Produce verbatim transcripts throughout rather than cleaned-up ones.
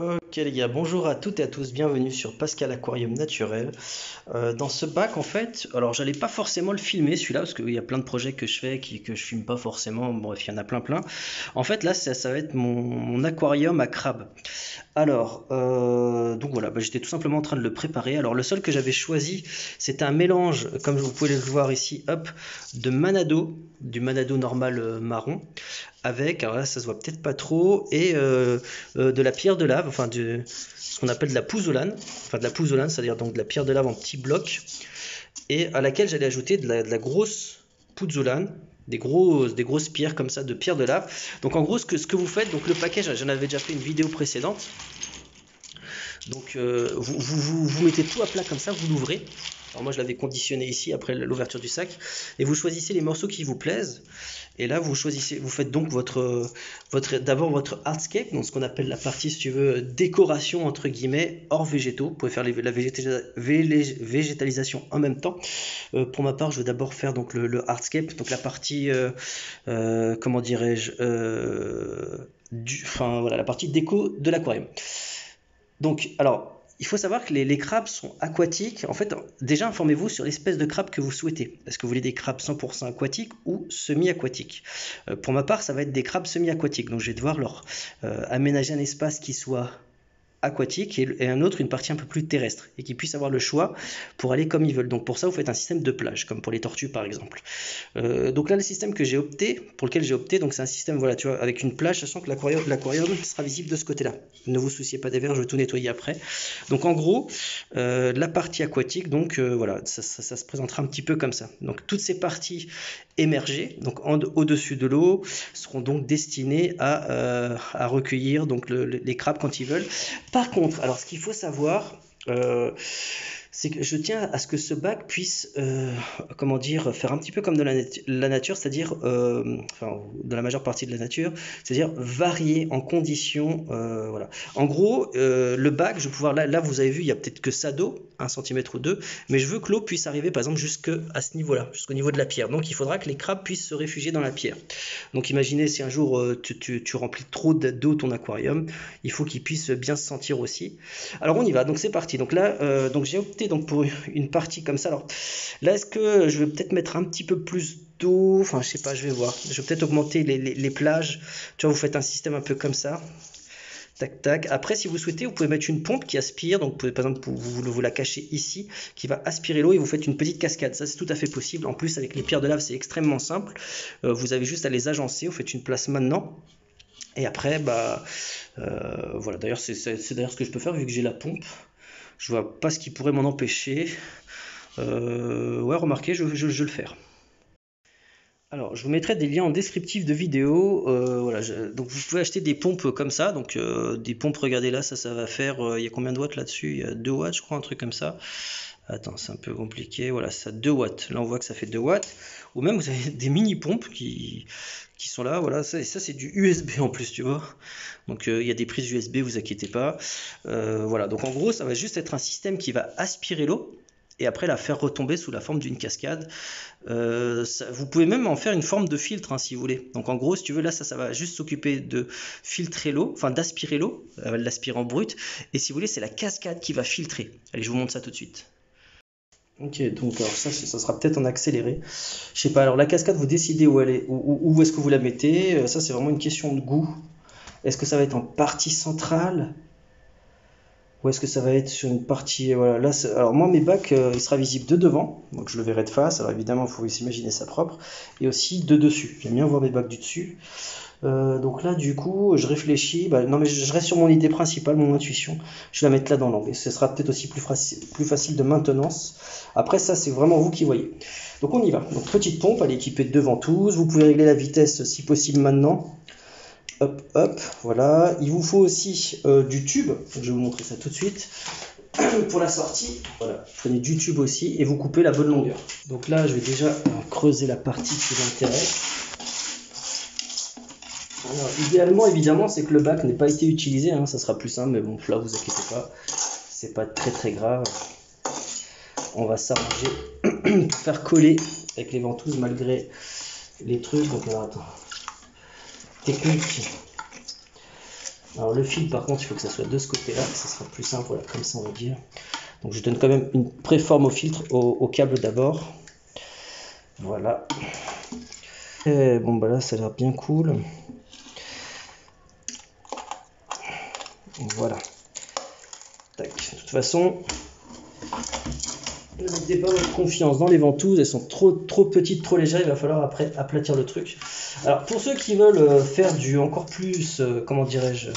Ok les gars, bonjour à toutes et à tous, bienvenue sur Pascal Aquarium Naturels. Euh, dans ce bac en fait, alors j'allais pas forcément le filmer celui-là, parce qu'il y a plein de projets que je fais, qui, que je filme pas forcément, bref il y en a plein plein. En fait là ça, ça va être mon, mon aquarium à crabes. Alors, euh, donc voilà, bah, j'étais tout simplement en train de le préparer. Alors le seul que j'avais choisi, c'était un mélange, comme vous pouvez le voir ici, hop, de Manado, du Manado normal marron, avec, alors là ça se voit peut-être pas trop, et euh, euh, de la pierre de lave, enfin de ce qu'on appelle de la pouzzolane, enfin de la pouzzolane, c'est-à-dire donc de la pierre de lave en petits blocs, et à laquelle j'allais ajouter de la, de la grosse pouzzolane, des grosses, des grosses pierres comme ça, de pierre de lave. Donc en gros ce que, ce que vous faites, donc le paquet, j'en avais déjà fait une vidéo précédente, donc euh, vous, vous, vous, vous mettez tout à plat comme ça, vous l'ouvrez. Alors moi je l'avais conditionné ici après l'ouverture du sac, et vous choisissez les morceaux qui vous plaisent, et là vous choisissez, vous faites donc votre, votre d'abord votre artscape, donc ce qu'on appelle la partie, si tu veux, décoration entre guillemets hors végétaux. Vous pouvez faire les, la végéta, végétalisation en même temps. Euh, pour ma part je vais d'abord faire donc le, le artscape, donc la partie euh, euh, comment dirais-je, euh, du, enfin voilà la partie déco de l'aquarium. Donc alors il faut savoir que les, les crabes sont aquatiques. En fait, déjà informez-vous sur l'espèce de crabe que vous souhaitez. Est-ce que vous voulez des crabes cent pour cent aquatiques ou semi-aquatiques? euh, Pour ma part, ça va être des crabes semi-aquatiques. Donc, je vais devoir leur euh, aménager un espace qui soit aquatique et, et un autre, une partie un peu plus terrestre, et qu'ils puissent avoir le choix pour aller comme ils veulent. Donc, pour ça, vous faites un système de plage, comme pour les tortues, par exemple. Euh, donc là, le système que j'ai opté, pour lequel j'ai opté, donc c'est un système, voilà, tu vois, avec une plage, sachant que l'aquarium sera visible de ce côté-là. Ne vous souciez pas des verres, je vais tout nettoyer après. Donc, en gros, euh, la partie aquatique, donc euh, voilà, ça, ça, ça se présentera un petit peu comme ça. Donc, toutes ces parties émergées, donc au-dessus de l'eau, seront donc destinées à, euh, à recueillir donc le, les crabes quand ils veulent. Par contre, alors ce qu'il faut savoir, euh, c'est que je tiens à ce que ce bac puisse, euh, comment dire, faire un petit peu comme de la, nat la nature, c'est-à-dire, euh, enfin, de la majeure partie de la nature, c'est-à-dire varier en conditions, euh, voilà. En gros, euh, le bac, je vais pouvoir, là, là, vous avez vu, il n'y a peut-être que ça d'eau, un centimètre ou deux, mais je veux que l'eau puisse arriver, par exemple, jusque à ce niveau-là, jusqu'au niveau de la pierre. Donc, il faudra que les crabes puissent se réfugier dans la pierre. Donc, imaginez si un jour, euh, tu, tu, tu remplis trop d'eau ton aquarium, il faut qu'ils puissent bien se sentir aussi. Alors, on y va, donc c'est parti. Donc là, euh, donc j'ai opté donc pour une partie comme ça. Alors là, est-ce que je vais peut-être mettre un petit peu plus d'eau, enfin je sais pas, je vais voir, je vais peut-être augmenter les, les, les plages, tu vois. Vous faites un système un peu comme ça, tac tac. Après si vous souhaitez, vous pouvez mettre une pompe qui aspire, donc vous pouvez, par exemple, vous, vous, vous la cachez ici, qui va aspirer l'eau, et vous faites une petite cascade. Ça c'est tout à fait possible, en plus avec les pierres de lave c'est extrêmement simple, euh, vous avez juste à les agencer, vous faites une place maintenant. Et après, bah euh, voilà, d'ailleurs c'est d'ailleurs ce que je peux faire vu que j'ai la pompe. Je vois pas ce qui pourrait m'en empêcher. Euh, ouais, remarquez, je vais le faire. Alors, je vous mettrai des liens en descriptif de vidéo. Euh, voilà, je, donc vous pouvez acheter des pompes comme ça. Donc, euh, des pompes, regardez là, ça, ça va faire. Euh, il y a combien de watts là-dessus? Il y a deux watts, je crois, un truc comme ça. Attends, c'est un peu compliqué. Voilà, ça deux watts. Là, on voit que ça fait deux watts. Ou même, vous avez des mini-pompes qui, qui sont là. Voilà, ça, et ça, c'est du U S B en plus, tu vois. Donc, euh, il y a des prises U S B, vous inquiétez pas. Euh, voilà, donc en gros, ça va juste être un système qui va aspirer l'eau et après la faire retomber sous la forme d'une cascade. Euh, ça, vous pouvez même en faire une forme de filtre, hein, si vous voulez. Donc en gros, si tu veux, là, ça, ça va juste s'occuper de filtrer l'eau, enfin d'aspirer l'eau, elle va l'aspirer en brut, et si vous voulez, c'est la cascade qui va filtrer. Allez, je vous montre ça tout de suite. Ok, donc alors ça, ça sera peut-être en accéléré. Je sais pas, alors la cascade, vous décidez où elle est, où, où est-ce que vous la mettez. Ça, c'est vraiment une question de goût. Est-ce que ça va être en partie centrale ? Ou est-ce que ça va être sur une partie, voilà, là, alors moi mes bacs, euh, il sera visible de devant, donc je le verrai de face. Alors évidemment il faut s'imaginer ça propre, et aussi de dessus, j'aime bien voir mes bacs du dessus. Euh, donc là du coup je réfléchis, bah, non mais je reste sur mon idée principale, mon intuition, je vais la mettre là dans l'angle, et ce sera peut-être aussi plus, plus facile de maintenance. Après ça c'est vraiment vous qui voyez. Donc on y va, donc petite pompe, elle est équipée de deux ventouses, vous pouvez régler la vitesse si possible maintenant. Hop, hop, voilà. Il vous faut aussi euh, du tube. Je vais vous montrer ça tout de suite. Pour la sortie, voilà, prenez du tube aussi et vous coupez la bonne longueur. Donc là, je vais déjà euh, creuser la partie qui m'intéresse. Alors, idéalement, évidemment, c'est que le bac n'ait pas été utilisé, hein, ça sera plus simple. Mais bon, là, vous inquiétez pas, c'est pas très très grave. On va s'arranger pour faire coller avec les ventouses malgré les trucs. Donc, alors, attends. Technique, Alors le fil par contre il faut que ça soit de ce côté là, ça sera plus simple, voilà, comme ça on dit. Donc je donne quand même une préforme au filtre, au, au câble d'abord. Voilà. Et bon bah là ça a l'air bien cool. Voilà. Tac. De toute façon, ne mettez pas votre confiance dans les ventouses, elles sont trop, trop petites, trop légères, il va falloir après aplatir le truc. Alors pour ceux qui veulent faire du encore plus, euh, comment dirais-je,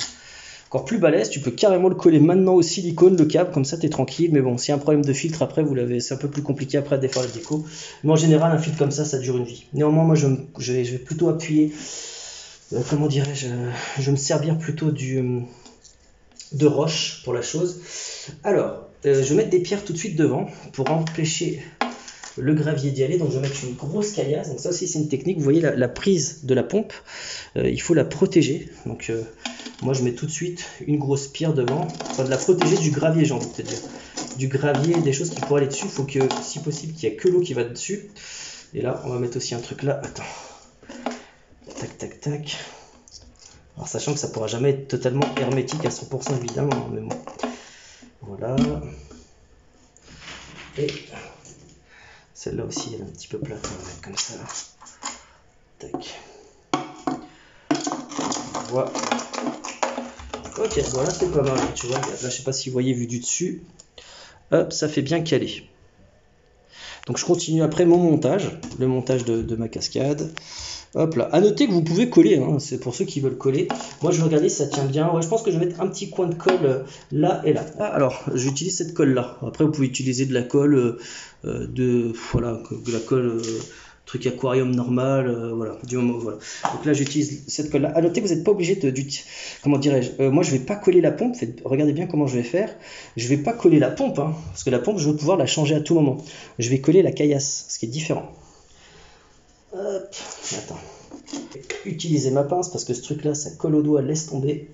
encore plus balèze, tu peux carrément le coller maintenant au silicone, le câble, comme ça t'es tranquille, mais bon, s'il y a un problème de filtre après, vous l'avez, c'est un peu plus compliqué après à défaire la déco, mais en général un filtre comme ça, ça dure une vie. Néanmoins, moi je, me, je, vais, je vais plutôt appuyer, euh, comment dirais-je, je vais me servir plutôt du, de roche pour la chose. Alors, Euh, je vais mettre des pierres tout de suite devant pour empêcher le gravier d'y aller. Donc je vais mettre une grosse caillasse. Donc ça aussi c'est une technique. Vous voyez la, la prise de la pompe, euh, il faut la protéger. Donc euh, moi je mets tout de suite une grosse pierre devant, enfin de la protéger du gravier, j'ai envie de te dire. Du gravier, des choses qui pourraient aller dessus. Il faut que, si possible, qu'il n'y a que l'eau qui va dessus. Et là on va mettre aussi un truc là. Attends. Tac, tac, tac. Alors sachant que ça ne pourra jamais être totalement hermétique à cent pour cent évidemment, mais bon. Voilà. Et celle-là aussi, elle est un petit peu plate, on va mettre comme ça. Tac. Voilà. Ok, voilà, c'est pas mal. Tu vois, là, je sais pas si vous voyez vu du dessus. Hop, ça fait bien calé. Donc je continue après mon montage, le montage de, de ma cascade. Hop là, à noter que vous pouvez coller, hein. C'est pour ceux qui veulent coller. Moi je vais regarder si ça tient bien. Ouais, je pense que je vais mettre un petit coin de colle euh, là et là. Ah, alors j'utilise cette colle là. Après vous pouvez utiliser de la colle, euh, de, voilà, de la colle euh, truc aquarium normal, euh, voilà, du moment, voilà. Donc là j'utilise cette colle là. À noter que vous n'êtes pas obligé de, du, comment dirais-je, euh, moi je vais pas coller la pompe. Faites, regardez bien comment je vais faire. Je vais pas coller la pompe, hein, parce que la pompe je veux pouvoir la changer à tout moment. Je vais coller la caillasse, ce qui est différent. Hop, attends. Utiliser ma pince parce que ce truc là ça colle au doigt, laisse tomber.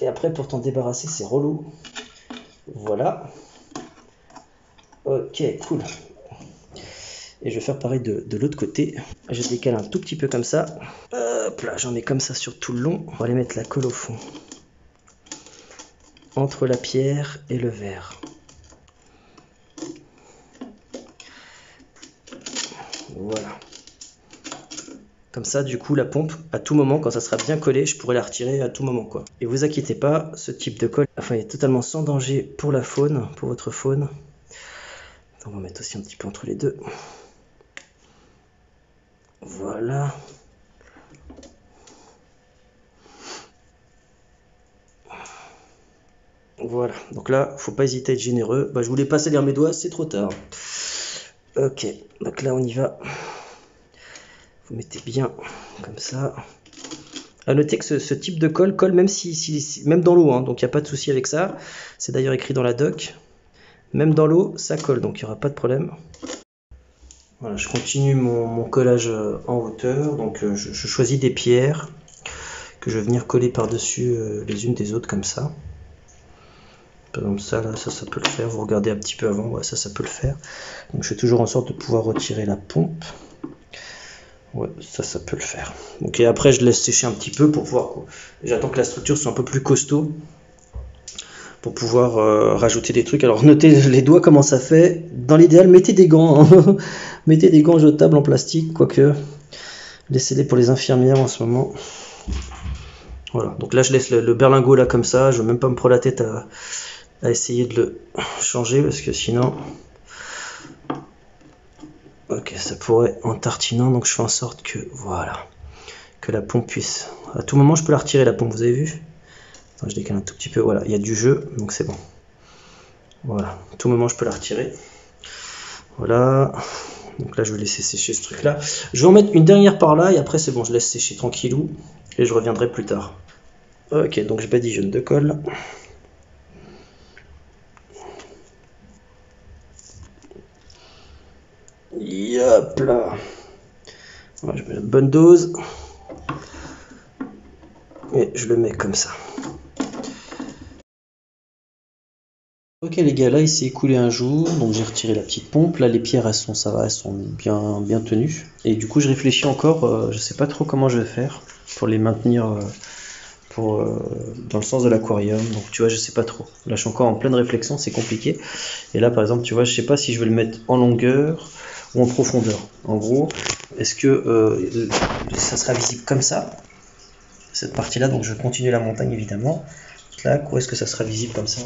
Et après pour t'en débarrasser c'est relou. Voilà. Ok, cool. Et je vais faire pareil de, de l'autre côté. Je décale un tout petit peu comme ça. Hop là, j'en ai comme ça sur tout le long. On va aller mettre la colle au fond. Entre la pierre et le verre. Voilà. Comme ça, du coup, la pompe, à tout moment, quand ça sera bien collé, je pourrai la retirer à tout moment, quoi. Et vous inquiétez pas, ce type de colle, enfin, il est totalement sans danger pour la faune, pour votre faune. On va mettre aussi un petit peu entre les deux. Voilà. Voilà. Donc là, faut pas hésiter à être généreux. Bah, je voulais pas salir mes doigts, c'est trop tard. Ok, donc là on y va, vous mettez bien comme ça. À noter que ce, ce type de colle colle même, si, si, même dans l'eau, hein, donc il n'y a pas de souci avec ça, c'est d'ailleurs écrit dans la doc, même dans l'eau ça colle, donc il n'y aura pas de problème. Voilà, je continue mon, mon collage en hauteur, donc je, je choisis des pierres que je vais venir coller par-dessus les unes des autres comme ça. Par exemple ça, là, ça, ça peut le faire. Vous regardez un petit peu avant, ouais, ça, ça peut le faire. Donc je fais toujours en sorte de pouvoir retirer la pompe. Ouais, ça, ça peut le faire. Donc et après je laisse sécher un petit peu pour pouvoir. J'attends que la structure soit un peu plus costaud pour pouvoir euh, rajouter des trucs. Alors notez les doigts comment ça fait. Dans l'idéal, mettez des gants, hein. Mettez des gants jetables en plastique, quoique laissez-les pour les infirmières en ce moment. Voilà. Donc là je laisse le, le berlingot là comme ça. Je ne vais même pas me prendre la tête à à essayer de le changer parce que sinon ok ça pourrait en tartinant, donc je fais en sorte que voilà que la pompe puisse à tout moment je peux la retirer la pompe, vous avez vu. Attends, je décale un tout petit peu, voilà il y a du jeu donc c'est bon, voilà à tout moment je peux la retirer, voilà. Donc là je vais laisser sécher ce truc là, je vais en mettre une dernière par là et après c'est bon, je laisse sécher tranquillou et je reviendrai plus tard. Ok, donc je badigeonne de colle. Hop là, ouais, je mets la bonne dose et je le mets comme ça. Ok les gars, là il s'est écoulé un jour, donc j'ai retiré la petite pompe. Là les pierres elles sont, ça va, elles sont bien, bien tenues. Et du coup je réfléchis encore, euh, je sais pas trop comment je vais faire pour les maintenir, euh, pour, euh, dans le sens de l'aquarium. Donc tu vois, je sais pas trop. Là, je suis encore en pleine réflexion, c'est compliqué. Et là, par exemple, tu vois, je sais pas si je vais le mettre en longueur ou en profondeur. En gros, est-ce que euh, ça sera visible comme ça, cette partie-là? Donc je continue la montagne, évidemment. Là, quoi, est-ce que ça sera visible comme ça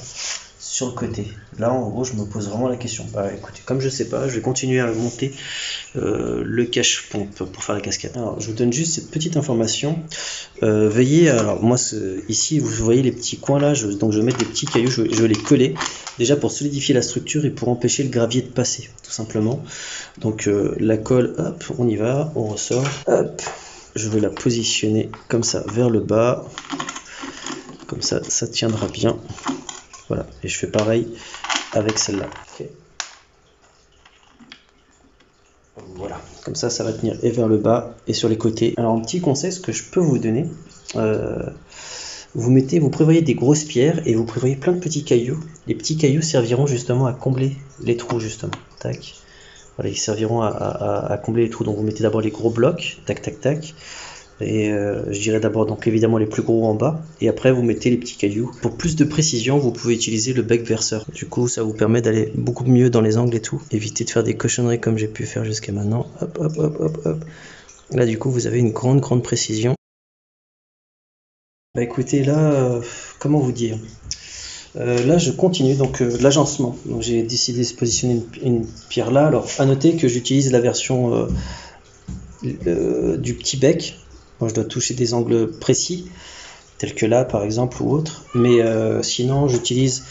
sur le côté? Là, en gros, je me pose vraiment la question. Bah écoutez, comme je sais pas, je vais continuer à monter euh, le cache-pompe pour faire la cascade. Alors, je vous donne juste cette petite information. Euh, veillez, alors moi, ici, vous voyez les petits coins là, je, donc je vais mettre des petits cailloux, je, je vais les coller, déjà pour solidifier la structure et pour empêcher le gravier de passer, tout simplement. Donc euh, la colle, hop, on y va, on ressort, hop, je vais la positionner comme ça, vers le bas. Comme ça, ça tiendra bien. Voilà, et je fais pareil avec celle-là. Okay. Voilà, comme ça, ça va tenir et vers le bas et sur les côtés. Alors, un petit conseil, ce que je peux vous donner, euh, vous mettez, vous prévoyez des grosses pierres et vous prévoyez plein de petits cailloux. Les petits cailloux serviront justement à combler les trous, justement. Tac. Voilà, ils serviront à, à, à combler les trous. Donc, vous mettez d'abord les gros blocs, tac, tac, tac. Et euh, je dirais d'abord donc évidemment les plus gros en bas, et après vous mettez les petits cailloux. Pour plus de précision, vous pouvez utiliser le bec verseur, du coup ça vous permet d'aller beaucoup mieux dans les angles et tout, éviter de faire des cochonneries comme j'ai pu faire jusqu'à maintenant. Hop hop hop hop hop, là du coup vous avez une grande grande précision. Bah écoutez, là euh, comment vous dire, euh, là je continue donc euh, l'agencement. Donc j'ai décidé de se positionner une, une pierre là. Alors à noter que j'utilise la version euh, euh, du petit bec. Moi, je dois toucher des angles précis, tels que là par exemple ou autre, mais euh, sinon j'utilise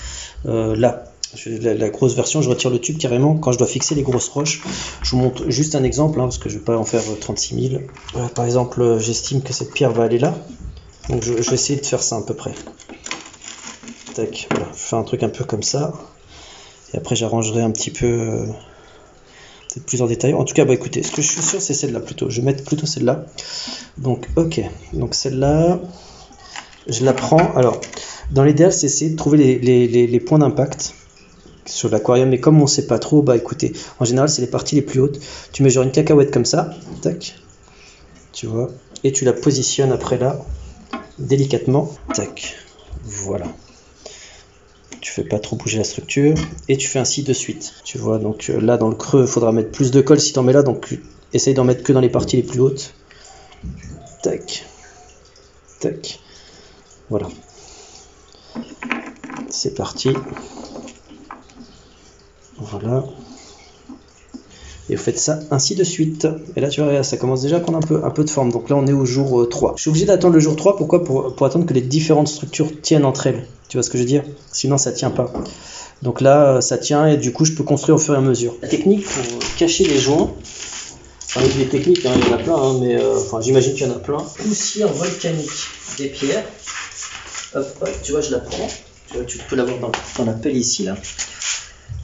euh, là, je, la, la grosse version, je retire le tube carrément quand je dois fixer les grosses roches. Je vous montre juste un exemple, hein, parce que je ne vais pas en faire trente-six mille. Voilà, par exemple, j'estime que cette pierre va aller là, donc je, je vais essayer de faire ça à peu près. Tac, voilà. Je fais un truc un peu comme ça, et après j'arrangerai un petit peu... Euh... peut-être plus en détail. En tout cas, bah écoutez, ce que je suis sûr, c'est celle-là plutôt. Je vais mettre plutôt celle-là. Donc, ok. Donc, celle-là, je la prends. Alors, dans l'idéal, c'est essayer de trouver les, les, les, les points d'impact sur l'aquarium. Mais comme on ne sait pas trop, bah écoutez, en général, c'est les parties les plus hautes. Tu mets genre une cacahuète comme ça. Tac. Tu vois. Et tu la positionnes après là, délicatement. Tac. Voilà. Tu fais pas trop bouger la structure et tu fais ainsi de suite. Tu vois, donc là dans le creux, il faudra mettre plus de colle si t'en mets là, donc essaye d'en mettre que dans les parties les plus hautes. Tac, tac, voilà. C'est parti. Voilà. Et vous faites ça ainsi de suite. Et là, tu vois, ça commence déjà à prendre un peu, un peu de forme. Donc là, on est au jour trois. Je suis obligé d'attendre le jour trois. Pourquoi? Pour, pour attendre que les différentes structures tiennent entre elles. Tu vois ce que je veux dire? Sinon, ça ne tient pas. Donc là, ça tient et du coup, je peux construire au fur et à mesure. La technique pour cacher les joints. Enfin, les techniques, hein, il y en a plein, hein, mais euh, enfin, j'imagine qu'il y en a plein. Poussière volcanique des pierres. Hop, hop, tu vois, je la prends. Tu vois, tu peux l'avoir dans, dans la pelle ici, là.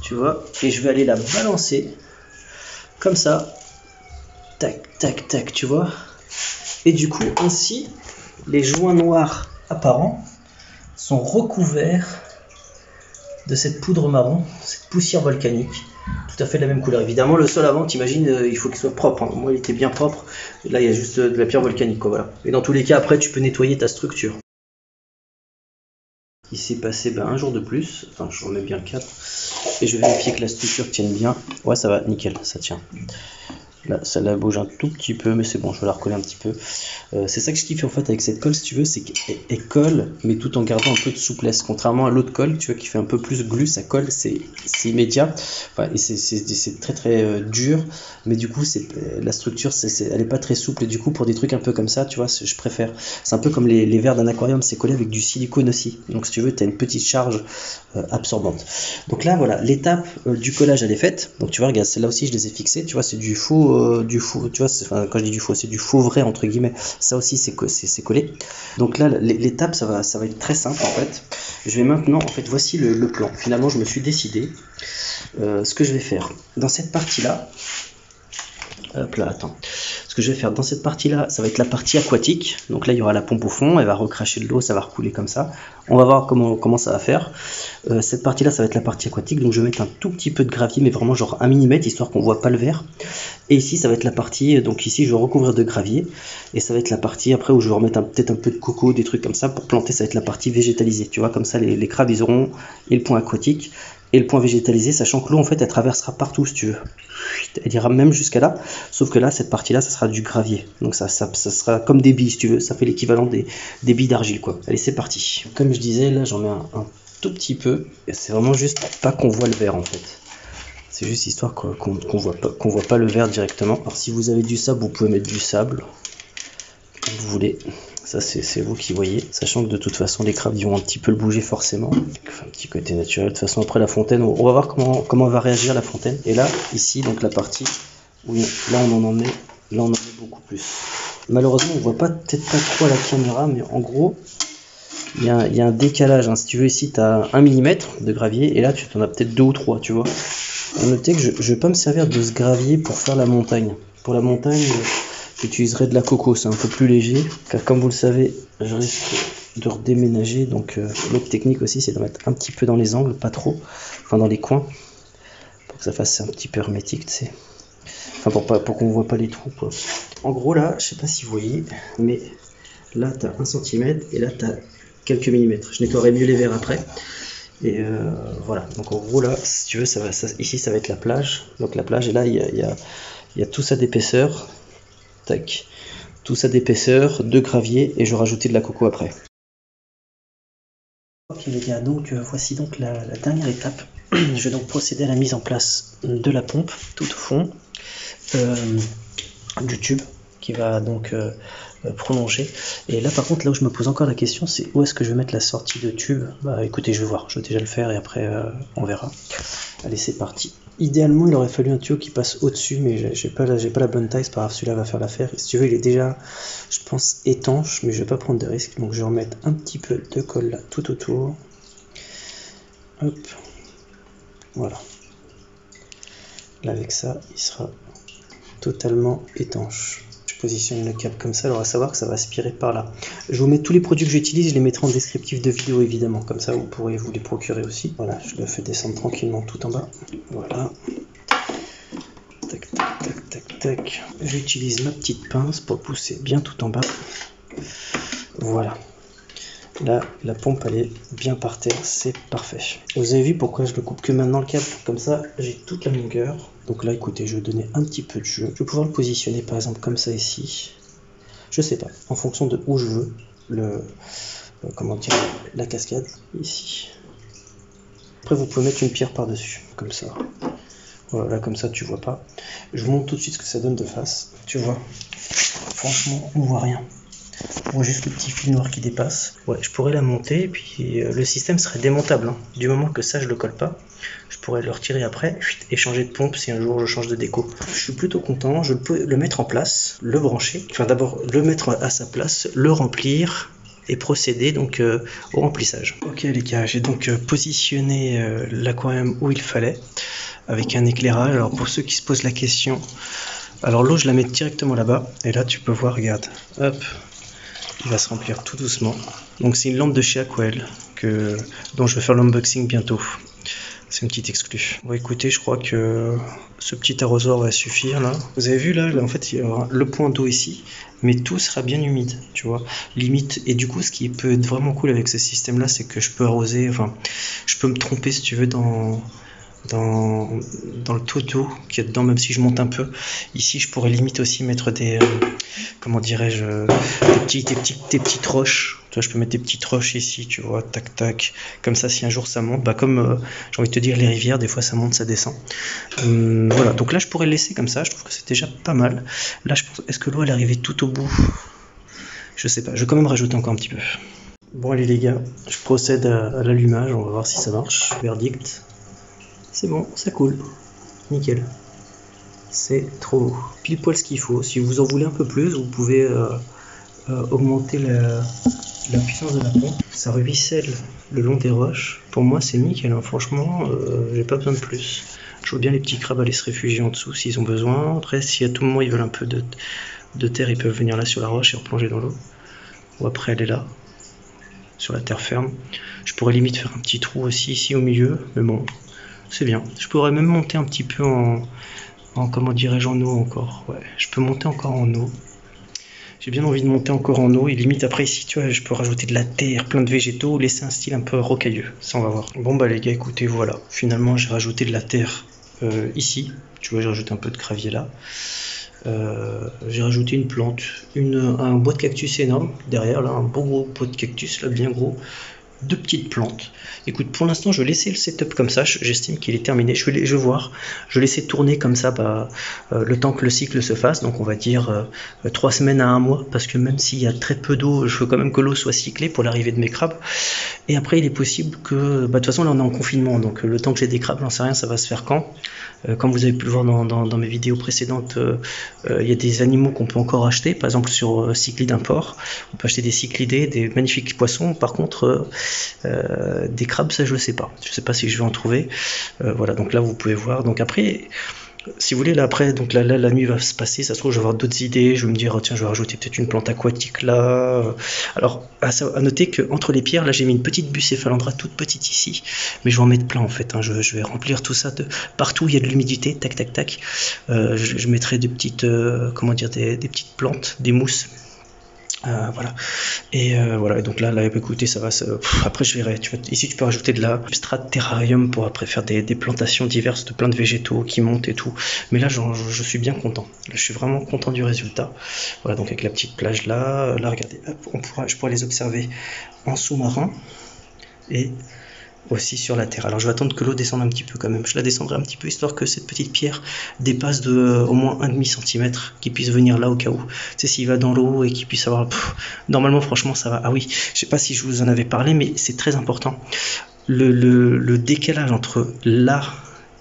Tu vois? Et je vais aller la balancer. Comme ça, tac, tac, tac, tu vois. Et du coup, ainsi, les joints noirs apparents sont recouverts de cette poudre marron, cette poussière volcanique, tout à fait de la même couleur. Évidemment, le sol avant, t'imagines, euh, il faut qu'il soit propre. Hein. Moi, il était bien propre. Là, il y a juste de la pierre volcanique, quoi, voilà. Et dans tous les cas, après, tu peux nettoyer ta structure. Il s'est passé ben, un jour de plus, enfin j'en ai bien quatre, et je vais vérifier que la structure tienne bien. Ouais, ça va, nickel, ça tient. Là, ça la bouge un tout petit peu, mais c'est bon, je vais la recoller un petit peu. Euh, c'est ça que je kiffe en fait avec cette colle, si tu veux, c'est qu'elle colle, mais tout en gardant un peu de souplesse. Contrairement à l'autre colle, tu vois, qui fait un peu plus glu, ça colle, c'est immédiat, enfin, et c'est très très euh, dur, mais du coup, la structure, c est, c est, elle n'est pas très souple, et du coup, pour des trucs un peu comme ça, tu vois, je préfère. C'est un peu comme les, les verres d'un aquarium, c'est collé avec du silicone aussi. Donc, si tu veux, tu as une petite charge euh, absorbante. Donc là, voilà, l'étape euh, du collage, elle est faite. Donc, tu vois, regarde, celle-là aussi, je les ai fixées, tu vois, c'est du faux. Euh, du faux, tu vois, enfin, quand je dis du faux, c'est du faux vrai entre guillemets. Ça aussi, c'est c'est collé. Donc là, l'étape, ça va, ça va être très simple en fait. Je vais maintenant, en fait, voici le, le plan. Finalement, je me suis décidé euh, ce que je vais faire dans cette partie là. Hop là, attends. que je vais faire dans cette partie-là, ça va être la partie aquatique. Donc là, il y aura la pompe au fond, elle va recracher de l'eau, ça va recouler comme ça. On va voir comment, comment ça va faire. Euh, cette partie-là, ça va être la partie aquatique. Donc je vais mettre un tout petit peu de gravier, mais vraiment genre un millimètre, histoire qu'on ne voit pas le verre. Et ici, ça va être la partie, donc ici, je vais recouvrir de gravier. Et ça va être la partie, après, où je vais remettre peut-être un peu de coco, des trucs comme ça, pour planter, ça va être la partie végétalisée. Tu vois, comme ça, les, les crabes, ils auront et le point aquatique. Et le point végétalisé, sachant que l'eau en fait elle traversera partout si tu veux, elle ira même jusqu'à là, sauf que là cette partie là ça sera du gravier, donc ça, ça, ça sera comme des billes si tu veux, ça fait l'équivalent des, des billes d'argile quoi. Allez c'est parti. Comme je disais là j'en mets un, un tout petit peu, c'est vraiment juste pour pas qu'on voit le verre en fait, c'est juste histoire qu'on qu'on voit pas, qu'on voit pas le verre directement. Alors si vous avez du sable vous pouvez mettre du sable comme vous voulez. Ça, c'est vous qui voyez. Sachant que de toute façon, les crabes, ils vont un petit peu le bouger forcément. Enfin, un petit côté naturel. De toute façon, après la fontaine, on va voir comment, comment va réagir la fontaine. Et là, ici, donc la partie où là, on en en met, là, on en met beaucoup plus. Malheureusement, on voit pas peut-être pas trop à la caméra, mais en gros, il y a, y a un décalage. Hein. Si tu veux, ici, tu as un millimètre de gravier. Et là, tu t'en as peut-être deux ou trois, tu vois. Notez que je ne vais pas me servir de ce gravier pour faire la montagne. Pour la montagne... J'utiliserai de la coco, c'est un peu plus léger, car comme vous le savez, je risque de redéménager, donc euh, l'autre technique aussi, c'est de mettre un petit peu dans les angles, pas trop, enfin dans les coins, pour que ça fasse un petit peu hermétique, tu sais, enfin pour, pas, pour qu'on voit pas les trous, quoi. En gros là, je sais pas si vous voyez, mais là t'as un centimètre et là t'as quelques millimètres, je nettoierai mieux les verres après. Et euh, voilà, donc en gros là, si tu veux, ça va, ça, ici ça va être la plage, donc la plage, et là il y a, y, a, y a tout ça d'épaisseur. Tac. Tout ça d'épaisseur, de gravier, et je rajoutais de la coco après. Ok les gars, donc euh, voici donc la, la dernière étape. Je vais donc procéder à la mise en place de la pompe tout au fond euh, du tube qui va donc euh, prolonger. Et là par contre, là où je me pose encore la question, c'est où est-ce que je vais mettre la sortie de tube. Bah écoutez, je vais voir, je vais déjà le faire et après euh, on verra. Allez, c'est parti. Idéalement, il aurait fallu un tuyau qui passe au-dessus, mais j'ai pas, pas la bonne taille, c'est pas grave, celui-là va faire l'affaire. Et si tu veux, il est déjà, je pense, étanche, mais je vais pas prendre de risque, donc je vais remettre un petit peu de colle là, tout autour. Hop, voilà. Là, avec ça, il sera totalement étanche. Je positionne le cap comme ça, alors à savoir que ça va aspirer par là. Je vous mets tous les produits que j'utilise, je les mettrai en descriptif de vidéo évidemment, comme ça vous pourrez vous les procurer aussi. Voilà, je le fais descendre tranquillement tout en bas. Voilà. Tac, tac, tac, tac, tac. J'utilise ma petite pince pour pousser bien tout en bas. Voilà. Là, la pompe, elle est bien par terre, c'est parfait. Vous avez vu pourquoi je ne coupe que maintenant le câble, comme ça, j'ai toute la longueur. Donc là, écoutez, je vais donner un petit peu de jeu. Je vais pouvoir le positionner, par exemple, comme ça ici. Je sais pas, en fonction de où je veux, le, le comment dire, la cascade, ici. Après, vous pouvez mettre une pierre par-dessus, comme ça. Voilà, comme ça, tu vois pas. Je vous montre tout de suite ce que ça donne de face. Tu vois, franchement, on voit rien. On voit juste le petit fil noir qui dépasse. Ouais, je pourrais la monter et puis euh, le système serait démontable. Hein. Du moment que ça je le colle pas, je pourrais le retirer après et changer de pompe si un jour je change de déco. Je suis plutôt content, je peux le mettre en place, le brancher, enfin d'abord le mettre à sa place, le remplir et procéder donc euh, au remplissage. Ok les gars, j'ai donc euh, positionné euh, l'aquarium où il fallait avec un éclairage. Alors pour ceux qui se posent la question, alors l'eau je la mets directement là-bas et là tu peux voir, regarde, hop. Il va se remplir tout doucement. Donc c'est une lampe de chez Aquael que dont je vais faire l'unboxing bientôt. C'est une petite exclue. Bon écoutez, je crois que ce petit arrosoir va suffire là. Vous avez vu là, là en fait il y aura le point d'eau ici, mais tout sera bien humide, tu vois. Limite. Et du coup, ce qui peut être vraiment cool avec ce système là, c'est que je peux arroser. Enfin, je peux me tromper si tu veux dans dans dans le taux d'eau qui est dedans, même si je monte un peu. Ici, je pourrais limite aussi mettre des euh, comment dirais-je, des petites, des petites, des petites roches. Tu vois, je peux mettre des petites roches ici, tu vois, tac tac, comme ça si un jour ça monte, bah comme euh, j'ai envie de te dire les rivières, des fois ça monte, ça descend. Hum, voilà, donc là je pourrais le laisser comme ça, je trouve que c'est déjà pas mal. Là je pense, est-ce que l'eau elle est arrivée tout au bout? Je sais pas, je vais quand même rajouter encore un petit peu. Bon allez les gars, je procède à, à l'allumage, on va voir si ça marche. Verdict, c'est bon, ça coule, nickel. C'est trop beau. Pile poil ce qu'il faut. Si vous en voulez un peu plus, vous pouvez euh, euh, augmenter la, la puissance de la pompe. Ça ruisselle le long des roches. Pour moi, c'est nickel. Hein. Franchement, euh, j'ai pas besoin de plus. Je vois bien les petits crabes aller se réfugier en dessous s'ils ont besoin. Après, si à tout moment ils veulent un peu de, de terre, ils peuvent venir là sur la roche et replonger dans l'eau, ou après elle est là, sur la terre ferme. Je pourrais limite faire un petit trou aussi ici au milieu, mais bon, c'est bien. Je pourrais même monter un petit peu en, en comment dirais-je, en eau encore. Ouais, je peux monter encore en eau. J'ai bien envie de monter encore en eau, et limite après ici, tu vois, je peux rajouter de la terre, plein de végétaux, laisser un style un peu rocailleux, ça on va voir. Bon bah les gars, écoutez, voilà, finalement j'ai rajouté de la terre euh, ici, tu vois, j'ai rajouté un peu de gravier là, euh, j'ai rajouté une plante, une, un bois de cactus énorme, derrière là, un beau gros bois de cactus, là, bien gros, deux petites plantes. Écoute, pour l'instant je vais laisser le setup comme ça, j'estime qu'il est terminé, je vais, je vais voir, je vais laisser tourner comme ça bah, euh, le temps que le cycle se fasse, donc on va dire euh, trois semaines à un mois, parce que même s'il y a très peu d'eau, je veux quand même que l'eau soit cyclée pour l'arrivée de mes crabes, et après il est possible que, bah, de toute façon là on est en confinement, donc euh, le temps que j'ai des crabes, j'en sais rien, ça va se faire quand, euh, comme vous avez pu le voir dans, dans, dans mes vidéos précédentes, il euh, euh, y a des animaux qu'on peut encore acheter, par exemple sur euh, Cyclidimport, on peut acheter des cyclidés, des magnifiques poissons, par contre, euh, Euh, des crabes, ça je le sais pas, je sais pas si je vais en trouver, euh, voilà, donc là vous pouvez voir, donc après si vous voulez là après, donc là, là la nuit va se passer, ça se trouve je vais avoir d'autres idées, je vais me dire oh, tiens je vais rajouter peut-être une plante aquatique là. Alors à, à noter que entre les pierres là j'ai mis une petite bucéphalandra toute petite ici, mais je vais en mettre plein en fait, hein. je, je vais remplir tout ça de partout où il y a de l'humidité, tac tac tac, euh, je, je mettrai des petites euh, comment dire des, des petites plantes, des mousses. Euh, voilà, et euh, voilà, et donc là, là, écoutez, ça va. Ça... Pff, après, je verrai. Tu vois, ici, tu peux rajouter de la substrat terrarium pour après faire des, des plantations diverses de plein de végétaux qui montent et tout. Mais là, je, je, je suis bien content. Là, je suis vraiment content du résultat. Voilà, donc avec la petite plage là, là, regardez, hop, on pourra, je pourrais les observer en sous-marin et aussi sur la terre. Alors je vais attendre que l'eau descende un petit peu quand même, je la descendrai un petit peu histoire que cette petite pierre dépasse de euh, au moins un demi centimètre, qu'il puisse venir là au cas où, tu sais, s'il va dans l'eau et qu'il puisse avoir pff, normalement franchement ça va. Ah oui, je sais pas si je vous en avais parlé, mais c'est très important le, le, le décalage entre là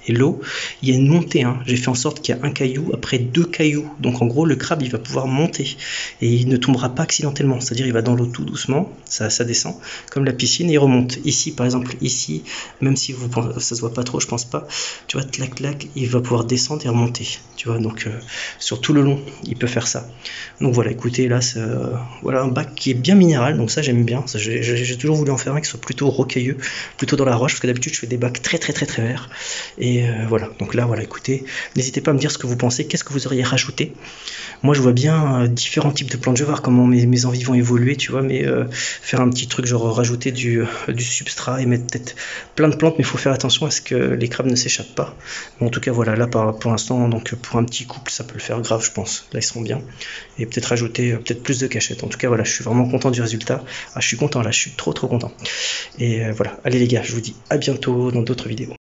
et l'eau, il y a une montée, hein. J'ai fait en sorte qu'il y a un caillou, après deux cailloux, donc en gros le crabe il va pouvoir monter et il ne tombera pas accidentellement, c'est à dire il va dans l'eau tout doucement, ça, ça descend comme la piscine et il remonte, ici par exemple, ici, même si vous pensez, ça se voit pas trop je pense pas, tu vois, clac clac, il va pouvoir descendre et remonter, tu vois, donc euh, sur tout le long, il peut faire ça, donc voilà, écoutez, là c'est euh, voilà, un bac qui est bien minéral, donc ça j'aime bien, j'ai toujours voulu en faire un qui soit plutôt rocailleux, plutôt dans la roche, parce que d'habitude je fais des bacs très très très très verts, et Et euh, voilà, donc là voilà, écoutez, n'hésitez pas à me dire ce que vous pensez, qu'est-ce que vous auriez rajouté. Moi je vois bien euh, différents types de plantes, je vais voir comment mes, mes envies vont évoluer, tu vois, mais euh, faire un petit truc genre rajouter du, euh, du substrat et mettre peut-être plein de plantes, mais il faut faire attention à ce que les crabes ne s'échappent pas. Bon, en tout cas voilà, là par, pour l'instant, donc pour un petit couple ça peut le faire grave je pense, là ils seront bien, et peut-être rajouter euh, peut-être plus de cachettes. En tout cas voilà, je suis vraiment content du résultat, ah, je suis content là, je suis trop trop content, et euh, voilà, allez les gars, je vous dis à bientôt dans d'autres vidéos.